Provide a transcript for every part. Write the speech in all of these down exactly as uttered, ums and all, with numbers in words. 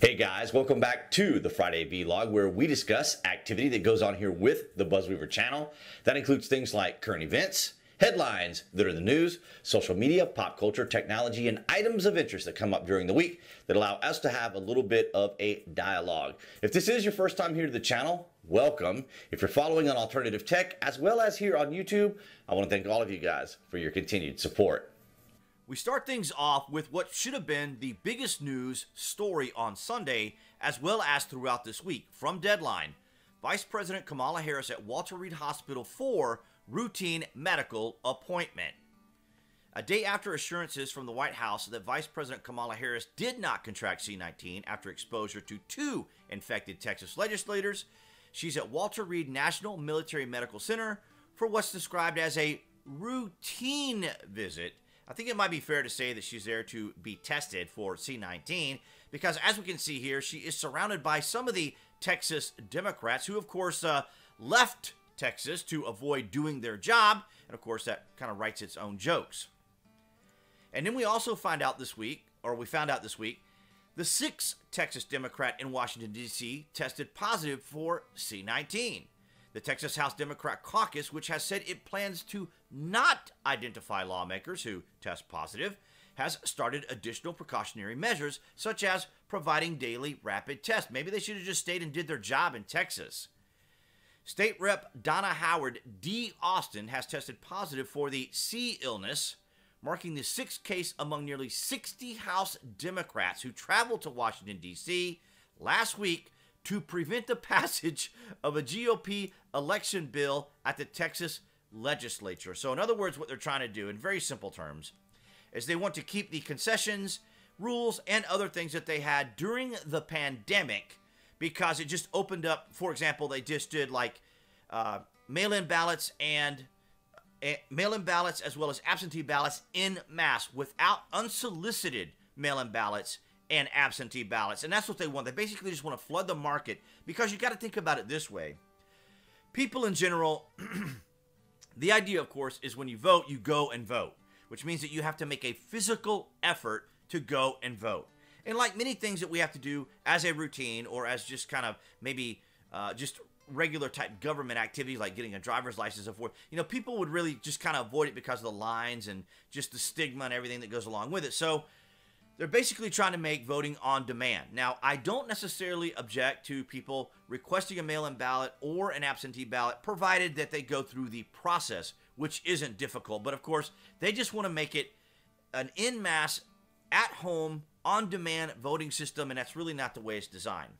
Hey guys, welcome back to the Friday Vlog, where we discuss activity that goes on here with the Buzzweaver channel. That includes things like current events, headlines that are in the news, social media, pop culture, technology, and items of interest that come up during the week that allow us to have a little bit of a dialogue. If this is your first time here to the channel, welcome. If you're following on Alternative Tech, as well as here on YouTube, I want to thank all of you guys for your continued support. We start things off with what should have been the biggest news story on Sunday, as well as throughout this week. From Deadline, Vice President Kamala Harris at Walter Reed Hospital for routine medical appointment. A day after assurances from the White House that Vice President Kamala Harris did not contract C nineteen after exposure to two infected Texas legislators, she's at Walter Reed National Military Medical Center for what's described as a routine visit. I think it might be fair to say that she's there to be tested for C nineteen because, as we can see here, she is surrounded by some of the Texas Democrats who, of course, uh, left Texas to avoid doing their job. And, of course, that kind of writes its own jokes. And then we also find out this week, or we found out this week, the sixth Texas Democrat in Washington, D C tested positive for C nineteen. The Texas House Democrat Caucus, which has said it plans to not identify lawmakers who test positive, has started additional precautionary measures, such as providing daily rapid tests. Maybe they should have just stayed and did their job in Texas. State Representative Donna Howard D. Austin has tested positive for the C illness, marking the sixth case among nearly sixty House Democrats who traveled to Washington, D C last week to prevent the passage of a G O P election bill at the Texas legislature. So in other words, what they're trying to do, in very simple terms, is they want to keep the concessions, rules, and other things that they had during the pandemic because it just opened up. For example, they just did like uh, mail-in ballots and uh, mail-in ballots as well as absentee ballots en masse without unsolicited mail-in ballots and absentee ballots. And that's what they want. They basically just want to flood the market because you got to think about it this way. People in general, the idea, of course, is when you vote, you go and vote, which means that you have to make a physical effort to go and vote. And like many things that we have to do as a routine or as just kind of maybe uh, just regular type government activities like getting a driver's license and forth, you know, people would really just kind of avoid it because of the lines and just the stigma and everything that goes along with it. So they're basically trying to make voting on demand. Now, I don't necessarily object to people requesting a mail-in ballot or an absentee ballot, provided that they go through the process, which isn't difficult. But of course, they just want to make it an en masse, at-home, on-demand voting system, and that's really not the way it's designed.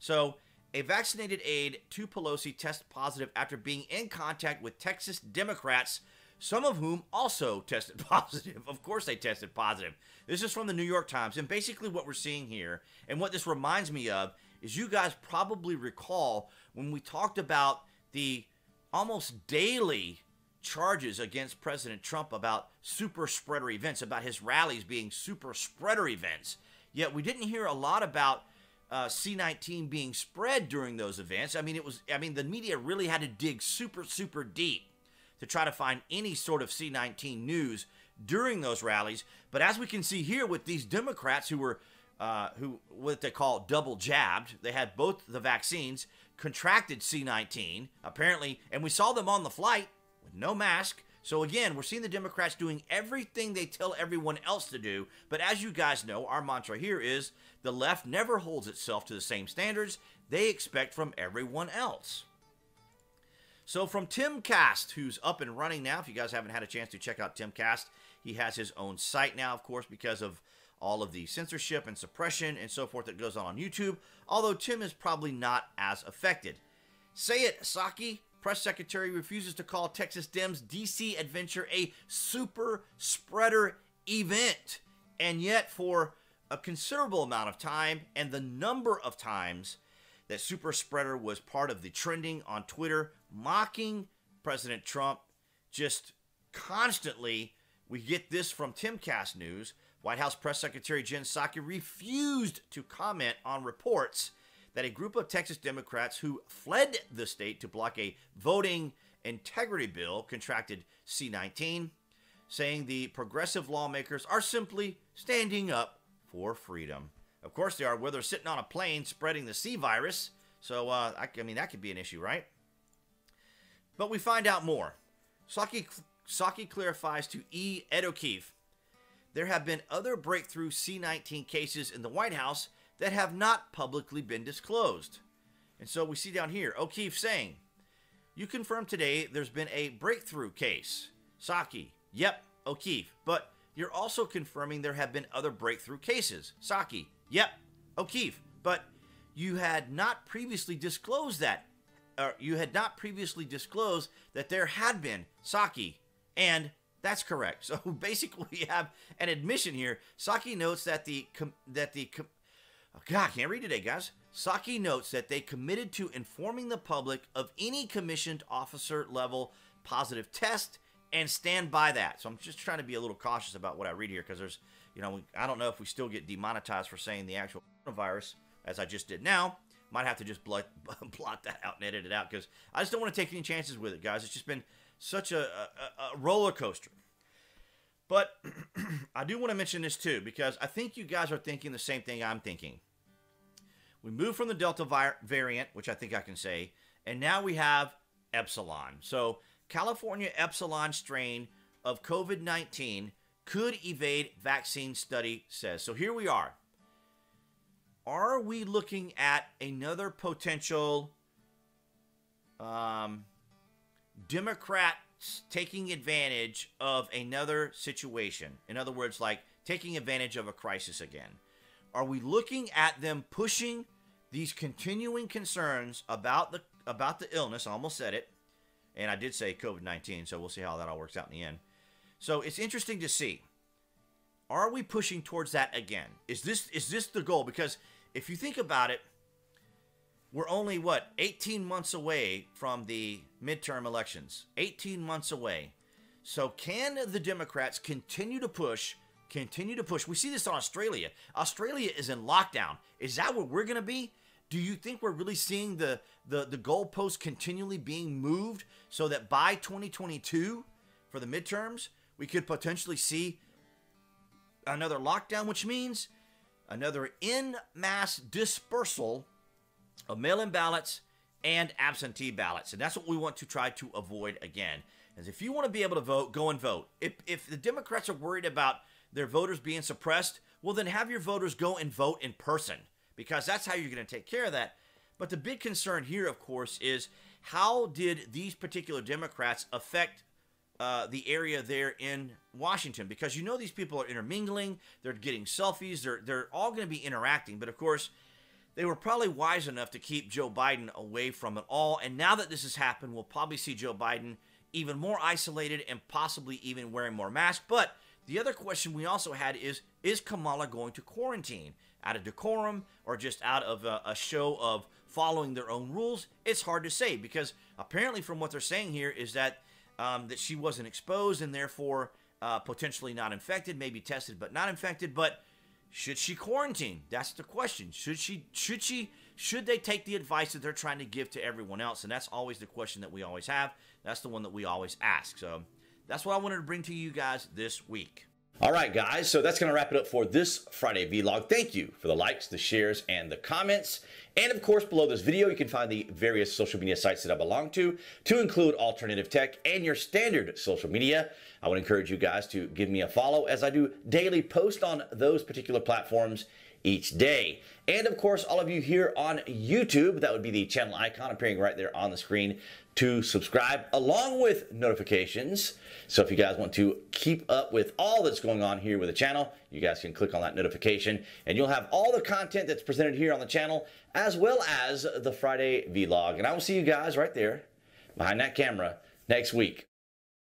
So, a vaccinated aide to Pelosi tested positive after being in contact with Texas Democrats, some of whom also tested positive. Of course they tested positive. This is from the New York Times. And basically what we're seeing here, and what this reminds me of, is you guys probably recall when we talked about the almost daily charges against President Trump about super spreader events, about his rallies being super spreader events. Yet we didn't hear a lot about Uh, C nineteen being spread during those events. I mean, it was, I mean, the media really had to dig super, super deep to try to find any sort of C nineteen news during those rallies. But as we can see here with these Democrats who were, uh, who what they call double jabbed, they had both the vaccines, contracted C nineteen, apparently, and we saw them on the flight with no mask. So again, we're seeing the Democrats doing everything they tell everyone else to do. But as you guys know, our mantra here is the left never holds itself to the same standards they expect from everyone else. So from Timcast, who's up and running now, if you guys haven't had a chance to check out Timcast, he has his own site now, of course, because of all of the censorship and suppression and so forth that goes on on YouTube, although Tim is probably not as affected. Say it, Psaki, press secretary, refuses to call Texas Dems' D C adventure a super spreader event. And yet for a considerable amount of time and the number of times that super spreader was part of the trending on Twitter, mocking President Trump just constantly. We get this from Timcast News. White House Press Secretary Jen Psaki refused to comment on reports that a group of Texas Democrats who fled the state to block a voting integrity bill contracted C nineteen, saying the progressive lawmakers are simply standing up for freedom. Of course they are. Where they're sitting on a plane spreading the C virus. So, uh, I, I mean, that could be an issue, right? But we find out more. Psaki, Psaki clarifies to E. Ed O'Keefe, there have been other breakthrough C nineteen cases in the White House that have not publicly been disclosed. And so we see down here, O'Keefe saying, you confirmed today there's been a breakthrough case. Psaki, yep, O'Keefe, but you're also confirming there have been other breakthrough cases. Psaki, yep, O'Keefe, but you had not previously disclosed that, or you had not previously disclosed that there had been. Psaki, and that's correct. So basically we have an admission here. Psaki notes that the, com that the, com oh God, I can't read today, guys. Psaki notes that they committed to informing the public of any commissioned officer level positive test and stand by that. So I'm just trying to be a little cautious about what I read here because there's, you know, I don't know if we still get demonetized for saying the actual coronavirus as I just did now. Might have to just blot, blot that out and edit it out because I just don't want to take any chances with it, guys. It's just been such a, a, a roller coaster. But I do want to mention this too because I think you guys are thinking the same thing I'm thinking. We moved from the Delta variant, which I think I can say, and now we have Epsilon. So California Epsilon strain of COVID nineteen could evade vaccine study says. So here we are. Are we looking at another potential um, Democrats taking advantage of another situation? In other words, like taking advantage of a crisis again. Are we looking at them pushing these continuing concerns about the about the illness? I almost said it, and I did say COVID nineteen, so we'll see how that all works out in the end. So it's interesting to see. Are we pushing towards that again? Is this is this the goal? Because if you think about it, we're only, what, eighteen months away from the midterm elections. eighteen months away. So can the Democrats continue to push Continue to push. We see this on Australia. Australia is in lockdown. Is that where we're going to be? Do you think we're really seeing the, the, the goalposts continually being moved so that by twenty twenty-two, for the midterms, we could potentially see another lockdown, which means another en masse dispersal of mail-in ballots and absentee ballots. And that's what we want to try to avoid again. Is if you want to be able to vote, go and vote. If, if the Democrats are worried about their voters being suppressed, well, then have your voters go and vote in person because that's how you're going to take care of that. But the big concern here, of course, is how did these particular Democrats affect uh, the area there in Washington? Because you know these people are intermingling, they're getting selfies, they're, they're all going to be interacting. But, of course, they were probably wise enough to keep Joe Biden away from it all. And now that this has happened, we'll probably see Joe Biden even more isolated and possibly even wearing more masks. But the other question we also had is, is Kamala going to quarantine out of decorum or just out of a, a show of following their own rules? It's hard to say because apparently from what they're saying here is that um, that she wasn't exposed and therefore uh, potentially not infected, maybe tested but not infected. But should she quarantine? That's the question. Should she? Should she? Should they take the advice that they're trying to give to everyone else? And that's always the question that we always have. That's the one that we always ask. So that's what I wanted to bring to you guys this week. All right, guys. So that's going to wrap it up for this Friday vlog. Thank you for the likes, the shares, and the comments. And, of course, below this video, you can find the various social media sites that I belong to, to include Alternative Tech and your standard social media. I would encourage you guys to give me a follow as I do daily posts on those particular platforms each day. And of course, all of you here on YouTube, that would be the channel icon appearing right there on the screen to subscribe along with notifications. So if you guys want to keep up with all that's going on here with the channel, you guys can click on that notification and you'll have all the content that's presented here on the channel as well as the Friday vlog. And I will see you guys right there behind that camera next week.